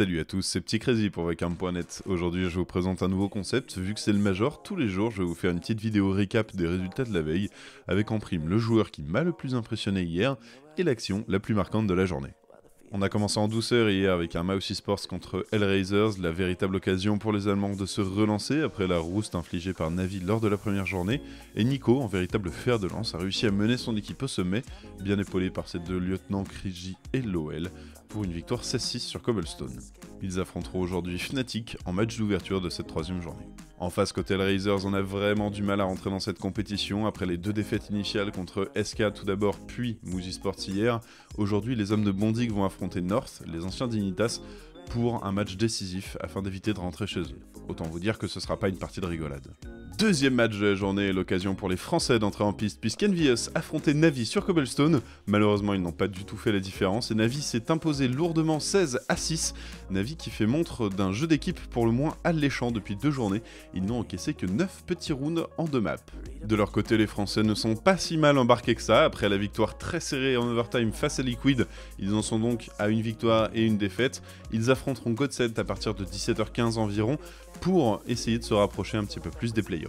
Salut à tous, c'est Petit Crazy pour VaKarM.net. Aujourd'hui, je vous présente un nouveau concept. Vu que c'est le Major, tous les jours, je vais vous faire une petite vidéo récap des résultats de la veille, avec en prime le joueur qui m'a le plus impressionné hier et l'action la plus marquante de la journée. On a commencé en douceur hier avec un Mousesports contre Hellraisers, la véritable occasion pour les Allemands de se relancer après la rouste infligée par Navi lors de la première journée, et Nico, en véritable fer de lance, a réussi à mener son équipe au sommet, bien épaulé par ses deux lieutenants Krigy et Lowell, pour une victoire 16-6 sur Cobblestone. Ils affronteront aujourd'hui Fnatic en match d'ouverture de cette troisième journée. En face, côté Hellraisers, on a vraiment du mal à rentrer dans cette compétition. Après les deux défaites initiales contre SK tout d'abord, puis Mousesports hier, aujourd'hui les hommes de Bondig vont affronter North, les anciens Dignitas, pour un match décisif afin d'éviter de rentrer chez eux. Autant vous dire que ce sera pas une partie de rigolade. Deuxième match de la journée, l'occasion pour les Français d'entrer en piste puisque EnVyus affrontait Navi sur Cobblestone. Malheureusement, ils n'ont pas du tout fait la différence et Navi s'est imposé lourdement 16-6. Navi qui fait montre d'un jeu d'équipe pour le moins alléchant depuis deux journées. Ils n'ont encaissé que 9 petits rounds en deux maps. De leur côté, les Français ne sont pas si mal embarqués que ça. Après la victoire très serrée en overtime face à Liquid, ils en sont donc à une victoire et une défaite. Ils affronteront Godset à partir de 17h15 environ pour essayer de se rapprocher un petit peu plus des playoffs.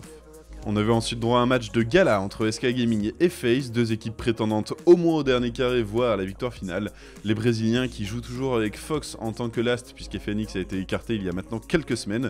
On avait ensuite droit à un match de gala entre SK Gaming et FaZe, deux équipes prétendantes au moins au dernier carré, voire à la victoire finale. Les Brésiliens qui jouent toujours avec Fox en tant que last, puisque FNX a été écarté il y a maintenant quelques semaines,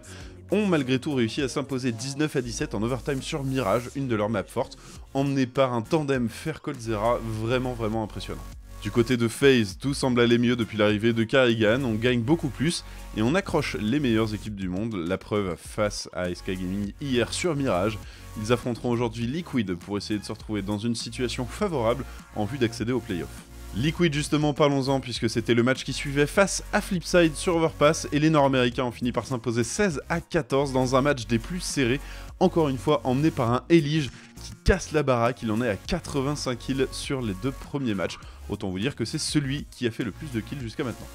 ont malgré tout réussi à s'imposer 19-17 en overtime sur Mirage, une de leurs maps fortes, emmenée par un tandem Fair Colzera vraiment impressionnant. Du côté de FaZe, tout semble aller mieux depuis l'arrivée de Karrigan, on gagne beaucoup plus et on accroche les meilleures équipes du monde, la preuve face à SK Gaming hier sur Mirage. Ils affronteront aujourd'hui Liquid pour essayer de se retrouver dans une situation favorable en vue d'accéder aux playoffs. Liquid justement, parlons-en puisque c'était le match qui suivait face à Flipside sur Overpass et les Nord-Américains ont fini par s'imposer 16-14 dans un match des plus serrés, encore une fois emmené par un Elige qui casse la baraque, il en est à 85 kills sur les deux premiers matchs, autant vous dire que c'est celui qui a fait le plus de kills jusqu'à maintenant.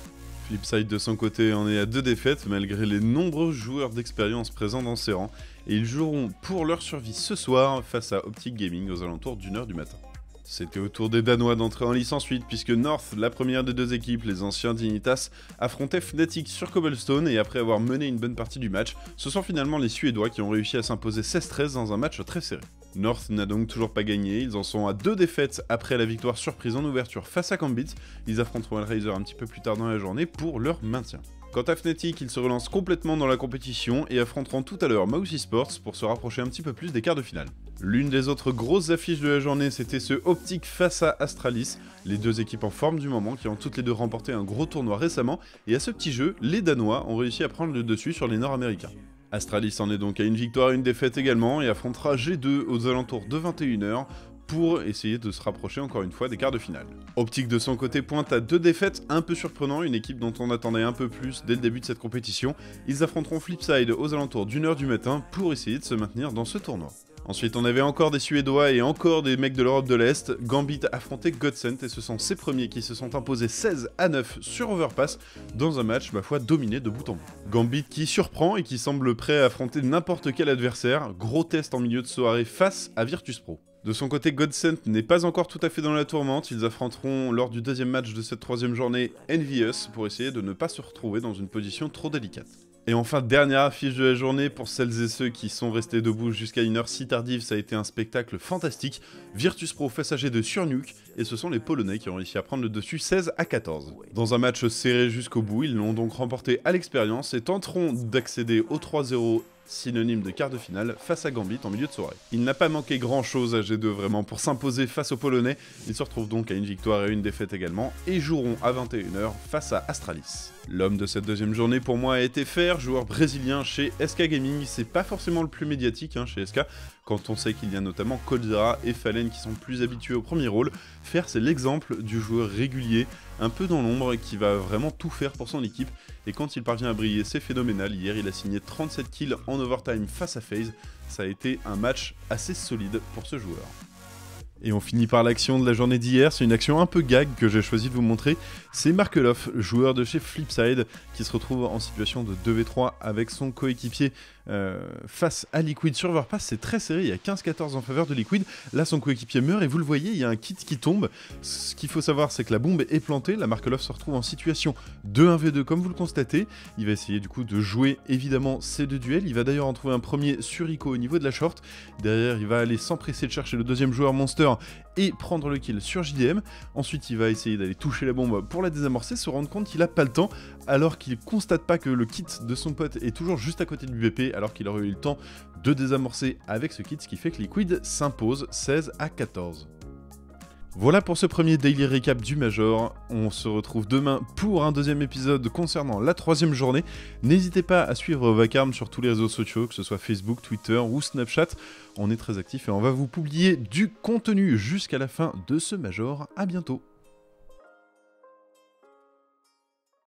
Flipside de son côté en est à deux défaites malgré les nombreux joueurs d'expérience présents dans ses rangs et ils joueront pour leur survie ce soir face à Optic Gaming aux alentours d'1h du matin. C'était au tour des Danois d'entrer en lice ensuite, puisque North, la première des deux équipes, les anciens Dignitas, affrontaient Fnatic sur Cobblestone et après avoir mené une bonne partie du match, ce sont finalement les Suédois qui ont réussi à s'imposer 16-13 dans un match très serré. North n'a donc toujours pas gagné, ils en sont à deux défaites après la victoire surprise en ouverture face à Gambit, ils affronteront Hellraiser un petit peu plus tard dans la journée pour leur maintien. Quant à Fnatic, ils se relancent complètement dans la compétition et affronteront tout à l'heure Mousesports pour se rapprocher un petit peu plus des quarts de finale. L'une des autres grosses affiches de la journée, c'était ce Optic face à Astralis, les deux équipes en forme du moment qui ont toutes les deux remporté un gros tournoi récemment, et à ce petit jeu, les Danois ont réussi à prendre le dessus sur les Nord-Américains. Astralis en est donc à une victoire et une défaite également, et affrontera G2 aux alentours de 21h, pour essayer de se rapprocher encore une fois des quarts de finale. Optic de son côté pointe à deux défaites un peu surprenant, une équipe dont on attendait un peu plus dès le début de cette compétition. Ils affronteront Flipside aux alentours d'1h du matin pour essayer de se maintenir dans ce tournoi. Ensuite, on avait encore des Suédois et encore des mecs de l'Europe de l'Est. Gambit affrontait Godsent et ce sont ces premiers qui se sont imposés 16-9 sur Overpass dans un match, ma foi, dominé de bout en bout. Gambit qui surprend et qui semble prêt à affronter n'importe quel adversaire. Gros test en milieu de soirée face à Virtus Pro. De son côté, Godsent n'est pas encore tout à fait dans la tourmente, ils affronteront lors du deuxième match de cette troisième journée EnVyus pour essayer de ne pas se retrouver dans une position trop délicate. Et enfin, dernière affiche de la journée pour celles et ceux qui sont restés debout jusqu'à une heure si tardive, ça a été un spectacle fantastique, Virtus Pro face à G2 sur Nuke, et ce sont les Polonais qui ont réussi à prendre le dessus 16-14. Dans un match serré jusqu'au bout, ils l'ont donc remporté à l'expérience et tenteront d'accéder au 3-0 synonyme de quart de finale face à Gambit en milieu de soirée. Il n'a pas manqué grand chose à G2 vraiment pour s'imposer face aux Polonais, ils se retrouvent donc à une victoire et une défaite également et joueront à 21h face à Astralis. L'homme de cette deuxième journée pour moi a été Fer, joueur brésilien chez SK Gaming, c'est pas forcément le plus médiatique chez SK, quand on sait qu'il y a notamment Colzera et Fallen qui sont plus habitués au premier rôle. Fer c'est l'exemple du joueur régulier, un peu dans l'ombre, qui va vraiment tout faire pour son équipe, et quand il parvient à briller, c'est phénoménal. Hier, il a signé 37 kills en overtime face à FaZe, ça a été un match assez solide pour ce joueur. Et on finit par l'action de la journée d'hier, c'est une action un peu gag que j'ai choisi de vous montrer, c'est Markeloff, joueur de chez Flipside, qui se retrouve en situation de 2v3 avec son coéquipier face à Liquid sur Overpass. C'est très serré, il y a 15-14 en faveur de Liquid. Là, son coéquipier meurt et vous le voyez, il y a un kit qui tombe. Ce qu'il faut savoir, c'est que la bombe est plantée. La Markeloff se retrouve en situation de 1v2, comme vous le constatez. Il va essayer du coup de jouer évidemment ces deux duels. Il va d'ailleurs en trouver un premier sur Ico au niveau de la short. Derrière, il va aller s'empresser de chercher le deuxième joueur Monster et prendre le kill sur JDM. Ensuite, il va essayer d'aller toucher la bombe pour la désamorcer, se rendre compte qu'il n'a pas le temps, alors qu'il constate pas que le kit de son pote est toujours juste à côté du BP, alors qu'il aurait eu le temps de désamorcer avec ce kit, ce qui fait que Liquid s'impose 16-14. Voilà pour ce premier daily récap du Major. On se retrouve demain pour un deuxième épisode concernant la troisième journée. N'hésitez pas à suivre VaKarM sur tous les réseaux sociaux, que ce soit Facebook, Twitter ou Snapchat. On est très actifs et on va vous publier du contenu jusqu'à la fin de ce Major. À bientôt.